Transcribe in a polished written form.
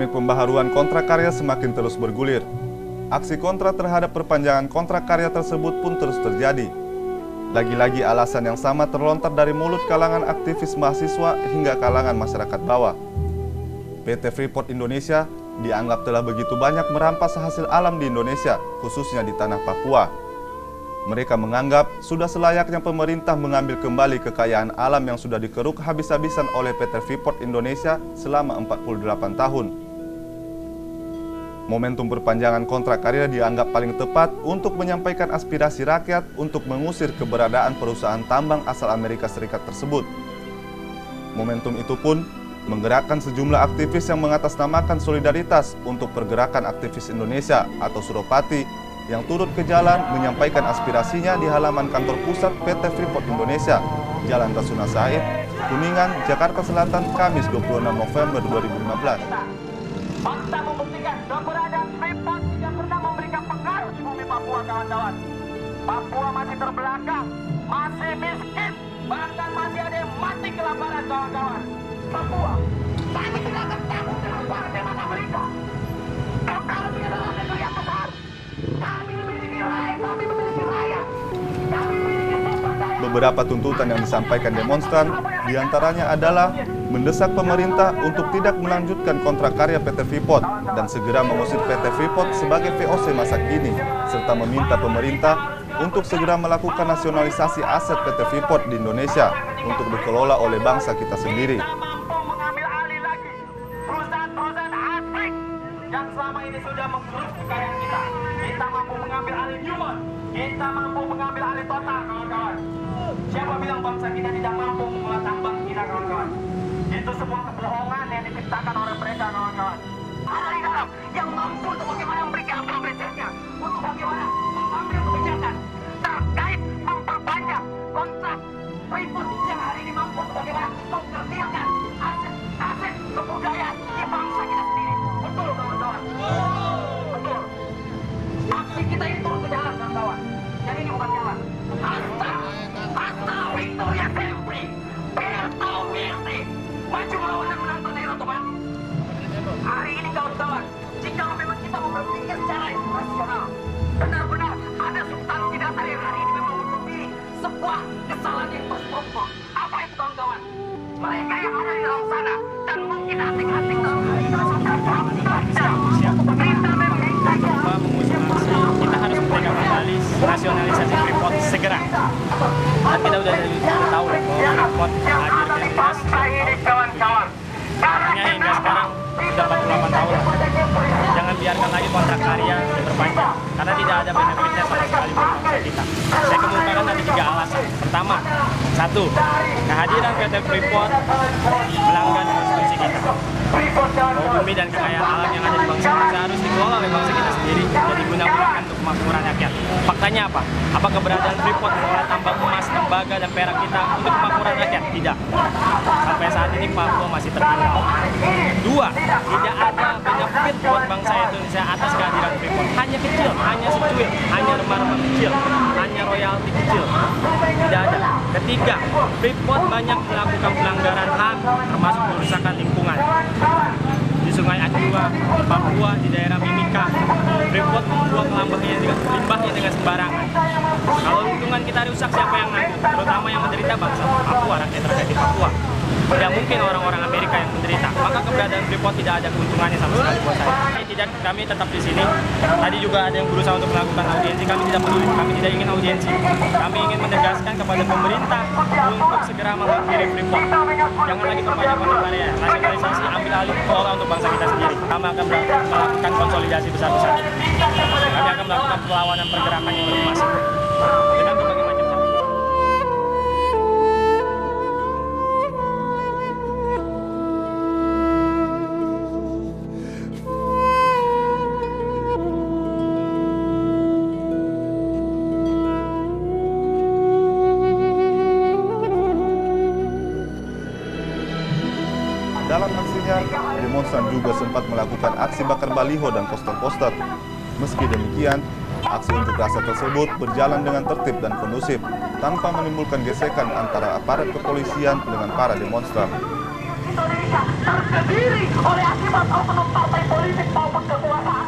dinamik pembaharuan kontrak karya semakin terus bergulir. Aksi kontra terhadap perpanjangan kontrak karya tersebut pun terus terjadi. Lagi-lagi alasan yang sama terlontar dari mulut kalangan aktivis mahasiswa hingga kalangan masyarakat bawah. PT Freeport Indonesia dianggap telah begitu banyak merampas hasil alam di Indonesia, khususnya di tanah Papua. Mereka menganggap sudah selayaknya pemerintah mengambil kembali kekayaan alam yang sudah dikeruk habis-habisan oleh PT Freeport Indonesia selama 48 tahun. Momentum perpanjangan kontrak karya dianggap paling tepat untuk menyampaikan aspirasi rakyat untuk mengusir keberadaan perusahaan tambang asal Amerika Serikat tersebut. Momentum itu pun menggerakkan sejumlah aktivis yang mengatasnamakan solidaritas untuk pergerakan aktivis Indonesia atau Suropati, yang turut ke jalan menyampaikan aspirasinya di halaman kantor pusat PT Freeport Indonesia, Jalan Rasuna Said, Kuningan, Jakarta Selatan, Kamis 26 November 2015. Fakta membuktikan keberadaan Freeport tidak pernah memberikan pengaruh di bumi Papua, kawan-kawan. Papua masih terbelakang, masih miskin, bahkan masih ada yang mati kelaparan, kawan-kawan. Papua, kami tidak akan takut kelaparan di mana mereka. Kalau dia adalah negeri yang besar, beberapa tuntutan yang disampaikan demonstran diantaranya adalah mendesak pemerintah untuk tidak melanjutkan kontrak karya PT Freeport dan segera mengusir PT Freeport sebagai VOC masa kini, serta meminta pemerintah untuk segera melakukan nasionalisasi aset PT Freeport di Indonesia untuk dikelola oleh bangsa kita sendiri. Yang selama ini sudah mengurus kekayaan kita, kita mampu mengambil alih human, kita mampu mengambil alih total, kawan-kawan. Siapa bilang bangsa kita tidak mampu mengelola tambang kita, kawan-kawan? Itu semua kebohongan yang diciptakan oleh mereka, kawan-kawan. Ada di dalam yang mampu untuk bagaimana memberikan progresnya, untuk bagaimana mengambil kebijakan terkait memperpanjang kontrak Freeport yang hari ini mampu untuk bagaimana mengkerdilkan aset kebudayaan di bangsa kita sendiri. Betul, kawan-kawan. Betul. Aksi kita itu turun ke jalan, kawan-kawan. Jadi ini bukan jalan. Hasta Victoria Sempri, Berto Virti, maju melawan dan menantang daerah Otobati. Hari ini, kawan-kawan, jika memang kita mau berpikir secara rasional, benar-benar ada substansi dasar yang hari ini memang menutupi sebuah kesalahan yang berkelompok. Apa itu, kawan-kawan? Mereka yang ada di dalam sana dan mungkin asik-asik dalam hal ini. Kita harus memegang kembali nasionalisasi Freeport segera. Kita sudah dari tahun Freeport hadir di atas kawan-kawan. Hanya hingga sekarang sudah 48 tahun. Jangan biarkan lagi kontrak karya diperpanjang karena tidak ada benefitnya sama sekali buat kita. Saya kemukakan ada 3 alasan. Pertama, 1, kehadiran PT Freeport melanggar konstitusi kita. Bumi dan kekayaan alam yang ada di bangsa kita harus dikelola oleh bangsa kita sendiri dan digunakan untuk kemakmuran rakyat. Faktanya apa? Apa keberadaan Freeport mengelola tambang emas, tembaga, dan perak kita untuk kemakmuran rakyat? Tidak. Sampai saat ini Papua masih tertinggal. 2, tidak ada benefit buat bangsa Indonesia atas kehadiran Freeport. Hanya kecil, hanya secuil, hanya remah-remah kecil, hanya royalti kecil. Tidak ada. 3, Freeport banyak melakukan pelanggaran HAM termasuk perusakan lingkungan. Di sungai Ajua, di Papua, di daerah Mimika, Freeport membuang limbahnya dengan sembarangan. Kalau lingkungan kita rusak, siapa yang nanggung? Terutama yang menderita bangsa Papua, rakyat di Papua. Tidak mungkin orang-orang Amerika yang menderita. Maka keberadaan Freeport tidak ada keuntungannya sama sekali buat saya. Kami tetap di sini. Tadi juga ada yang berusaha untuk melakukan audiensi. Kami tidak peduli. Kami tidak ingin audiensi. Kami ingin menegaskan kepada pemerintah untuk segera mengakhiri Freeport. Jangan lagi perpanjang kontrak karya. Nasionalisasi, ambil alih kelola untuk bangsa kita sendiri. Kami akan melakukan konsolidasi besar-besar. Kami akan melakukan perlawanan pergerakan yang bermasif dengan berbagai macam. Dalam aksinya, demonstran juga sempat melakukan aksi bakar baliho dan poster-poster. Meski demikian, aksi unjuk rasa tersebut berjalan dengan tertib dan kondusif, tanpa menimbulkan gesekan antara aparat kepolisian dengan para demonstran. diri oleh akibat oknum partai politik maupun kekuasaan.